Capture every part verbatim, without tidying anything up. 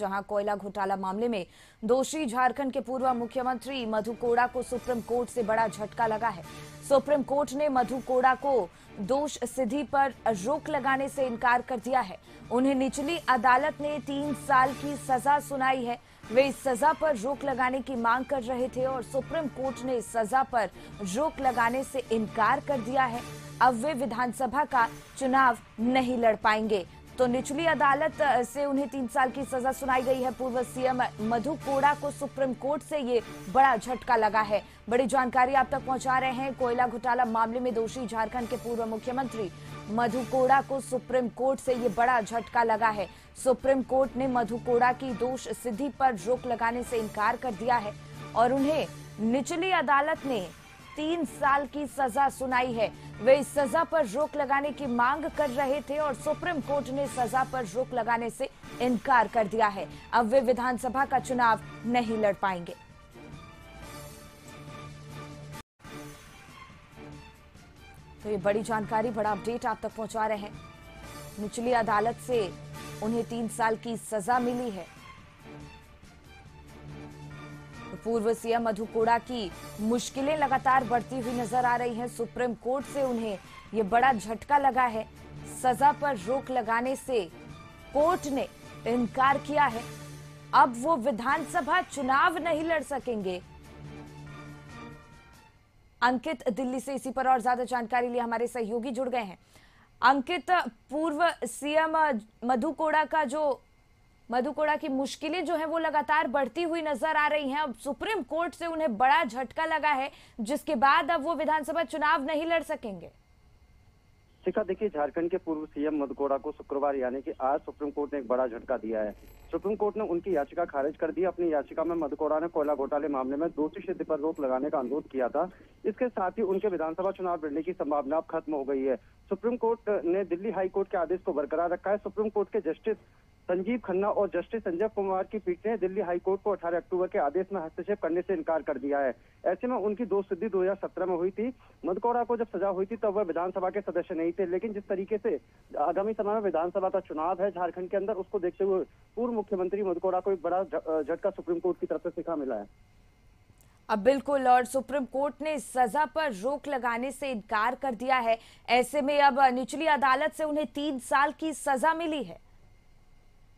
जहां कोयला घोटाला मामले में दोषी झारखंड के पूर्व मुख्यमंत्री मधु कोड़ा को सुप्रीम कोर्ट से बड़ा झटका लगा है। सुप्रीम कोर्ट ने मधु कोड़ा को दोष सिद्धि पर रोक लगाने से इनकार कर दिया है। उन्हें निचली अदालत ने तीन साल की सजा सुनाई है। वे इस सजा पर रोक लगाने की मांग कर रहे थे और सुप्रीम कोर्ट ने इस सजा पर रोक लगाने से इनकार कर दिया है। अब वे विधानसभा का चुनाव नहीं लड़ पाएंगे, तो निचली अदालत से उन्हें तीन साल की सजा सुनाई गई है। पूर्व सीएम मधु कोड़ा को सुप्रीम कोर्ट से ये बड़ा झटका लगा है। बड़ी जानकारी आप तक पहुंचा रहे हैं। कोयला घोटाला मामले में दोषी झारखंड के पूर्व मुख्यमंत्री मधु कोड़ा को सुप्रीम कोर्ट से ये बड़ा झटका लगा है। सुप्रीम कोर्ट ने मधु कोड़ा की दोष सिद्धि पर रोक लगाने से इनकार कर दिया है और उन्हें निचली अदालत ने तीन साल की सजा सुनाई है। वे इस सजा पर रोक लगाने की मांग कर रहे थे और सुप्रीम कोर्ट ने सजा पर रोक लगाने से इनकार कर दिया है। अब वे विधानसभा का चुनाव नहीं लड़ पाएंगे। तो ये बड़ी जानकारी, बड़ा अपडेट आप तक पहुंचा रहे हैं। निचली अदालत से उन्हें तीन साल की सजा मिली है। पूर्व सीएम मधु कोड़ा की मुश्किलें लगातार बढ़ती हुई नजर आ रही हैं। सुप्रीम कोर्ट से उन्हें ये बड़ा झटका लगा है। सजा पर रोक लगाने से कोर्ट ने इनकार किया है। अब वो विधानसभा चुनाव नहीं लड़ सकेंगे। अंकित दिल्ली से इसी पर और ज्यादा जानकारी लिए हमारे सहयोगी जुड़ गए हैं। अंकित, पूर्व सीएम मधु कोड़ा का जो मधु कोड़ा की मुश्किलें जो है वो लगातार बढ़ती हुई नजर आ रही हैं। अब सुप्रीम कोर्ट से उन्हें बड़ा झटका लगा है, जिसके बाद अब वो विधानसभा चुनाव नहीं लड़ सकेंगे। शिखा, देखिए, झारखंड के पूर्व सीएम मधु कोड़ा को शुक्रवार यानी कि आज सुप्रीम कोर्ट ने एक बड़ा झटका दिया है। सुप्रीम कोर्ट ने उनकी याचिका खारिज कर दी। अपनी याचिका में मधु कोड़ा ने कोयला घोटाले मामले में दोषी सिद्धि पर रोक लगाने का अनुरोध किया था। इसके साथ ही उनके विधानसभा चुनाव लड़ने की संभावना अब खत्म हो गई है। सुप्रीम कोर्ट ने दिल्ली हाई कोर्ट के आदेश को बरकरार रखा है। सुप्रीम कोर्ट के जस्टिस संजीव खन्ना और जस्टिस संजय कुमार की पीठ ने दिल्ली हाई कोर्ट को अठारह अक्टूबर के आदेश में हस्तक्षेप करने से इनकार कर दिया है। ऐसे में उनकी दोष सिद्धि दो हज़ार सत्रह में हुई थी। मधु कोड़ा को जब सजा हुई थी तब वह विधानसभा के सदस्य नहीं थे, लेकिन जिस तरीके से आगामी समय में विधानसभा का चुनाव है झारखंड के अंदर, उसको देखते हुए पूर्व मुख्यमंत्री मधु कोड़ा को एक बड़ा झटका सुप्रीम कोर्ट की तरफ से शिखा मिला है। अब बिल्कुल, और सुप्रीम कोर्ट ने सजा पर रोक लगाने से इनकार कर दिया है। ऐसे में अब निचली अदालत से उन्हें तीन साल की सजा मिली है।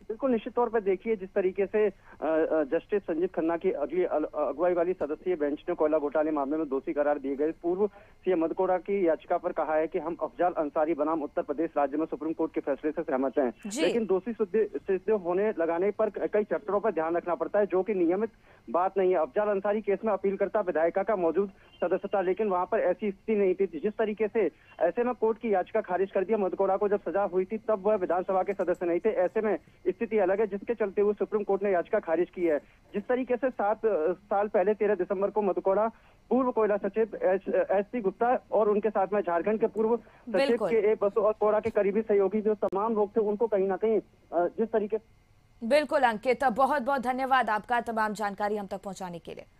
बिल्कुल, निश्चित तौर पर देखिए, जिस तरीके से जस्टिस संजीव खन्ना की अगली अगुवाई वाली सदस्यीय बेंच ने कोयला घोटाले मामले में दोषी करार दिए गए पूर्व सीएम मधु कोड़ा की याचिका पर कहा है कि हम अफजाल अंसारी बनाम उत्तर प्रदेश राज्य में सुप्रीम कोर्ट के फैसले से सहमत हैं, लेकिन दोषी सिद्ध होने लगाने पर कई चैप्टरों पर ध्यान रखना पड़ता है, जो की नियमित बात नहीं है। अफजाल अंसारी केस में अपीलकर्ता विधायिका का मौजूद सदस्य था, लेकिन वहाँ पर ऐसी स्थिति नहीं थी। जिस तरीके से ऐसे में कोर्ट की याचिका खारिज कर दिया। मधु कोड़ा को जब सजा हुई थी तब वह विधानसभा के सदस्य नहीं थे। ऐसे में स्थिति अलग है, जिसके चलते हुए सुप्रीम कोर्ट ने याचिका खारिज की है। जिस तरीके से सात साल पहले तेरह दिसंबर को मधु कोड़ा पूर्व कोयला सचिव एस सी गुप्ता और उनके साथ में झारखंड के पूर्व सचिव के ए बसु और कोड़ा के करीबी सहयोगी जो तमाम लोग थे, उनको कहीं ना कहीं जिस तरीके। बिल्कुल अंकित, बहुत बहुत धन्यवाद आपका तमाम जानकारी हम तक पहुँचाने के लिए।